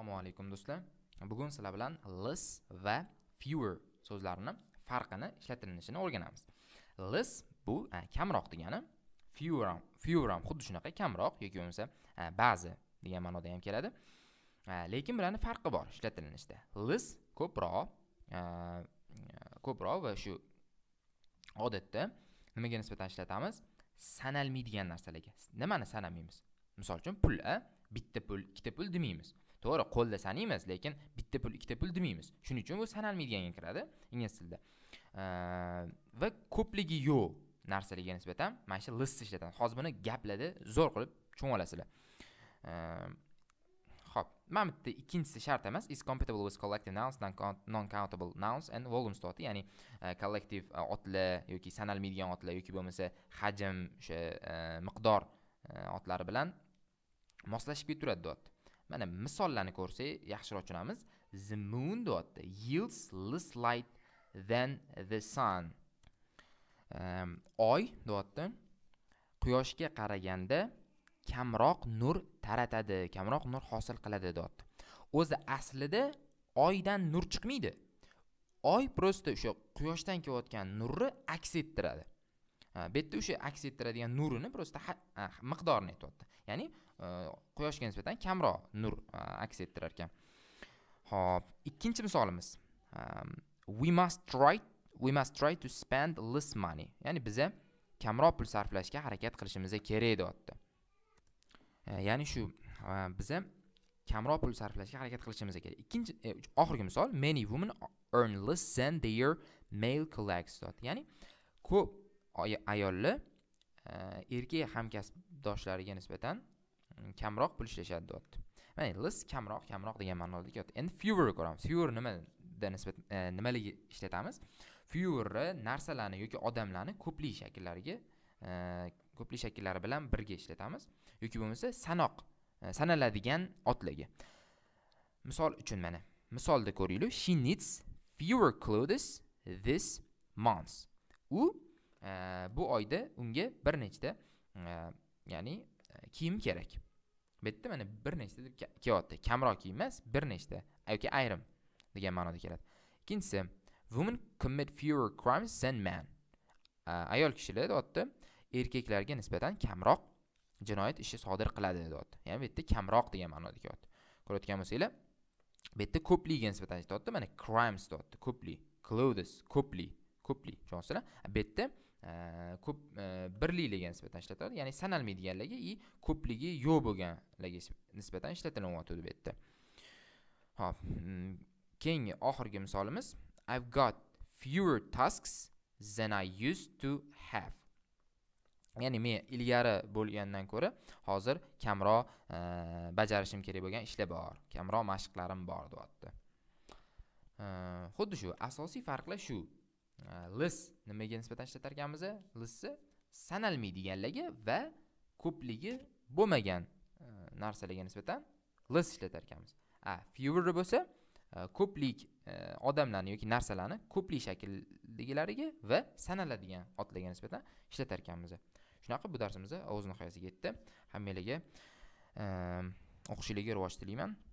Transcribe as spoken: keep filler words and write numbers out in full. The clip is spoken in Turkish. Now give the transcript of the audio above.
Assalomu alaykum do'stlar. Bugun sizlar bilan less va fewer so'zlarini farqini ishlatilishini o'rganamiz. Less bu e, kamroq degani, fewer ham, fewer ham xuddi shunaqa kamroq yoki bo'lmasa e, ba'zi degan ma'noda ham keladi. E, lekin bularni farqi bor ishlatilinishda. Less ko'proq, e, ko'proq va shu odatda nimaga nisbatan ishlatamiz? Sanalmaydigan narsalarga. Nimani sanamaymiz? Misol uchun pul, bitta pul, ikkita pul demaymiz. To'g'ri, qo'lda sanaymiz, lekin bitta pul, ikkita pul demaymiz. Shuning uchun bu sanalmaydiganga kiradi ingliz tilida. Va ko'pligi yo'q narsalarga nisbatan mana shu list ishlatamiz. Hozir buni gaplarda zo'r qilib tushuna olasizlar. Xo'p, mana bitta ikkinchisi shart emas, is compatible with collective nouns, non-countable nouns and volume sifati, ya'ni kollektiv otlar yoki sanalmaydigan otlar yoki bo'lmasa hajm, o'sha miqdor otlari bilan moslashib keturadi deyapti. Mana misollarni ko'rsak yaxshiroq tushunamiz. The moon deyapti, yields less light than the sun. Um, oy deyapti, quyoshga qaraganda kamroq nur taratadi, kamroq nur hosil qiladi deyapti. O'zi aslida oydan nur chiqmaydi. Oy prosta o'sha quyoshdan kelayotgan nurni aks ettiradi. Bu yerda o'sha aks ettiradigan nurini prosta miqdorini aytyapti. Ya'ni quyoshga nisbatan kamroq nur aks ettirar ekan. Hop, ikkinchi misolimiz. We must try we must try to spend less money. Ya'ni biza kamroq pul sarflashga harakat qilishimiz kerak deyapti. Ya'ni shu biza kamroq pul sarflashga harakat qilishimiz kerak. Ikkinchi oxirgi misol, many women earn less than their male colleagues deyapti. Ya'ni ko'p ayollar erkak hamkasbdoshlariga nisbatan kamroq pul ishlashadi deyapti. Mana less kamroq, kamroq degan ma'noda deyapti. Endi fewer ko'ramiz. Fewer nimaga nisbat nimalarga ishlatamiz? Fewerni narsalarni yoki odamlarni ko'plik shakllariga, ko'plik shakllari bilan birga ishlatamiz yoki bo'lmasa sanoq, sanaladigan otlarga. Misol uchun mana misolda ko'raylik. She needs fewer clothes this month. U bu oyda unga bir nechta, ya'ni kiyim kerak. Bu yerda mana bir nechta deb kelyapti. Kamroq kiyim emas, bir nechta yoki ayrim degan ma'noda keladi. Ikkinchisi, women commit fewer crimes than men. Ayol kishilar deyapti, erkaklarga nisbatan kamroq jinoyat ishi sodir qiladi deyapti. Ya'ni bu yerda kamroq degan ma'noda kelyapti. Ko'rayotgan bo'lsanglar, bu yerda ko'pligiga nisbatan aytyapti. Mana crimes deyapti, ko'plik, clothes, ko'plik, ko'plik. Tushunyapsizlar? Bu yerda ko'p birliklarga nisbatan ishlatiladi, ya'ni sanalmaydiganlarga i ko'pligi yo'q bo'lganlarga nisbatan ishlatilyapti bu yerda. Xo'p, keyingi oxirgi misolimiz, I've got fewer tasks than I used to have. Ya'ni men ilgari bo'lgandan ko'ra hozir kamroq bajarishim kerak bo'lgan ishlar bor, kamroq mashqlarim bor deyapti. Xuddi shu asosiy farqlar shu. Less nimaga nisbatan ishlatar ekanmiz? Less sanalmaydiganlarga va ko'pligi bo'lmagan narsalarga nisbatan less ishlatar ekanmiz. A fewer bo'lsa ko'plik odamlarni yoki narsalarni ko'plik shakldagilariga va sanaladigan otlarga nisbatan ishlatar ekanmiz. Shunaqa bu darsimiz o'z nihoyasiga yetdi. Hammalarga o'qishingizga rivoj tilayman.